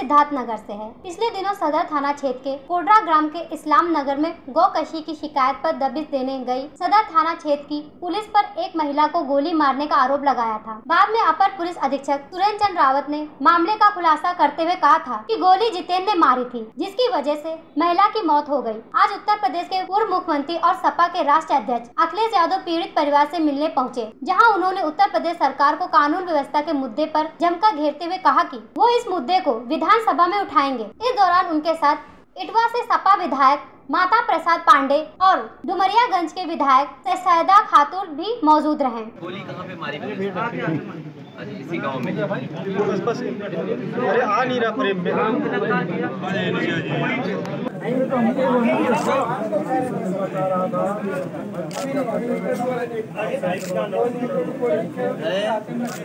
सिद्धार्थ नगर से है। पिछले दिनों सदर थाना क्षेत्र के कोडरा ग्राम के इस्लाम नगर में गौकशी की शिकायत पर दबिश देने गई सदर थाना क्षेत्र की पुलिस पर एक महिला को गोली मारने का आरोप लगाया था। बाद में अपर पुलिस अधीक्षक सुरेश चंद्र रावत ने मामले का खुलासा करते हुए कहा था कि गोली जितेंद्र ने मारी थी, जिसकी वजह से महिला की मौत हो गई। आज उत्तर प्रदेश के पूर्व मुख्यमंत्री और सपा के राष्ट्रीय अध्यक्ष अखिलेश यादव पीड़ित परिवार से मिलने पहुंचे, जहां उन्होंने उत्तर प्रदेश सरकार को कानून व्यवस्था के मुद्दे पर जमकर घेरते हुए कहा कि वो इस मुद्दे को विधानसभा में उठाएंगे। इस दौरान उनके साथ इटवा से सपा विधायक माता प्रसाद पांडे और डुमरियागंज के विधायक सैय्यदा खातून भी मौजूद रहे। गोली कहां पे मारी? इसी गांव में। अरे आ नहीं रहा फ्रेम में।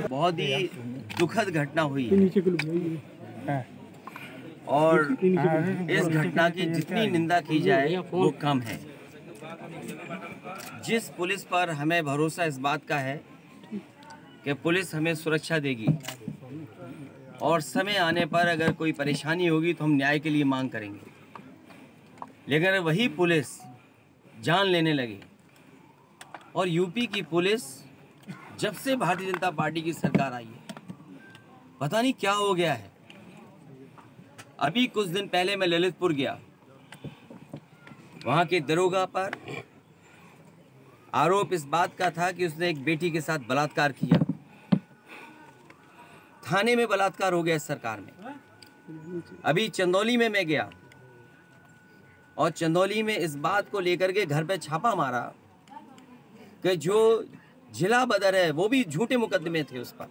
बहुत ही दुखद घटना हुई है और इस घटना की जितनी निंदा की जाए वो कम है। जिस पुलिस पर हमें भरोसा इस बात का है कि पुलिस हमें सुरक्षा देगी और समय आने पर अगर कोई परेशानी होगी तो हम न्याय के लिए मांग करेंगे, लेकिन वही पुलिस जान लेने लगी। और यूपी की पुलिस जब से भारतीय जनता पार्टी की सरकार आई है पता नहीं क्या हो गया है। अभी कुछ दिन पहले मैं ललितपुर गया, वहाँ के दरोगा पर आरोप इस बात का था कि उसने एक बेटी के साथ बलात्कार किया। थाने में बलात्कार हो गया इस सरकार में। अभी चंदौली में मैं गया और चंदौली में इस बात को लेकर के घर पे छापा मारा कि जो जिला बदर है वो भी झूठे मुकदमे थे उस पर।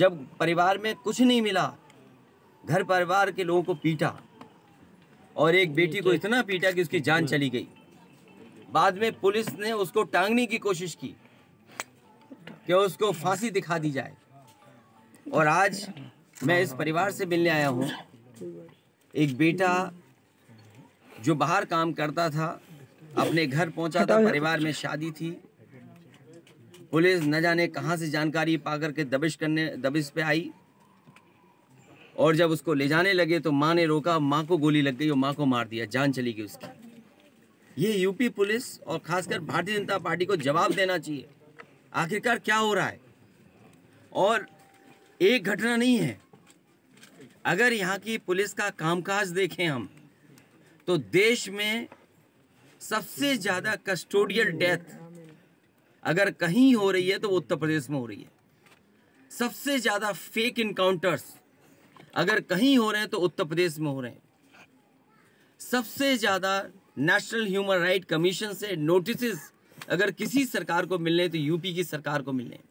जब परिवार में कुछ नहीं मिला, घर परिवार के लोगों को पीटा और एक बेटी को इतना पीटा कि उसकी जान चली गई। बाद में पुलिस ने उसको टांगने की कोशिश की कि उसको फांसी दिखा दी जाए। और आज मैं इस परिवार से मिलने आया हूँ। एक बेटा जो बाहर काम करता था अपने घर पहुँचा था, परिवार में शादी थी। पुलिस न जाने कहाँ से जानकारी पाकर के दबिश पे आई और जब उसको ले जाने लगे तो माँ ने रोका, माँ को गोली लग गई और माँ को मार दिया, जान चली गई उसकी। ये यूपी पुलिस और खासकर भारतीय जनता पार्टी को जवाब देना चाहिए आखिरकार क्या हो रहा है। और एक घटना नहीं है, अगर यहाँ की पुलिस का कामकाज देखें हम तो देश में सबसे ज़्यादा कस्टोडियल डेथ अगर कहीं हो रही है तो वो उत्तर प्रदेश में हो रही है। सबसे ज़्यादा फेक इनकाउंटर्स अगर कहीं हो रहे हैं तो उत्तर प्रदेश में हो रहे हैं। सबसे ज़्यादा नेशनल ह्यूमन राइट कमीशन से नोटिस अगर किसी सरकार को मिल रहे हैं तो यूपी की सरकार को मिल रहे हैं।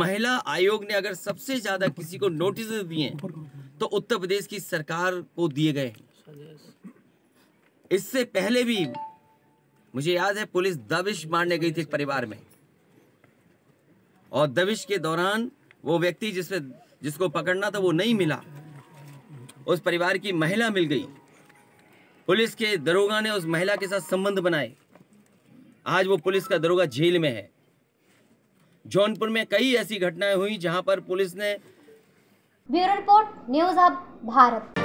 महिला आयोग ने अगर सबसे ज़्यादा किसी को नोटिस दिए हैं तो उत्तर प्रदेश की सरकार को दिए गए हैं। इससे पहले भी मुझे याद है पुलिस दबिश मारने गई थी एक परिवार में और दबिश के दौरान वो व्यक्ति जिसको पकड़ना था वो नहीं मिला, उस परिवार की महिला मिल गई। पुलिस के दरोगा ने उस महिला के साथ संबंध बनाए। आज वो पुलिस का दरोगा जेल में है। जौनपुर में कई ऐसी घटनाएं हुई जहां पर पुलिस ने। Bureau report, news hub Bharat.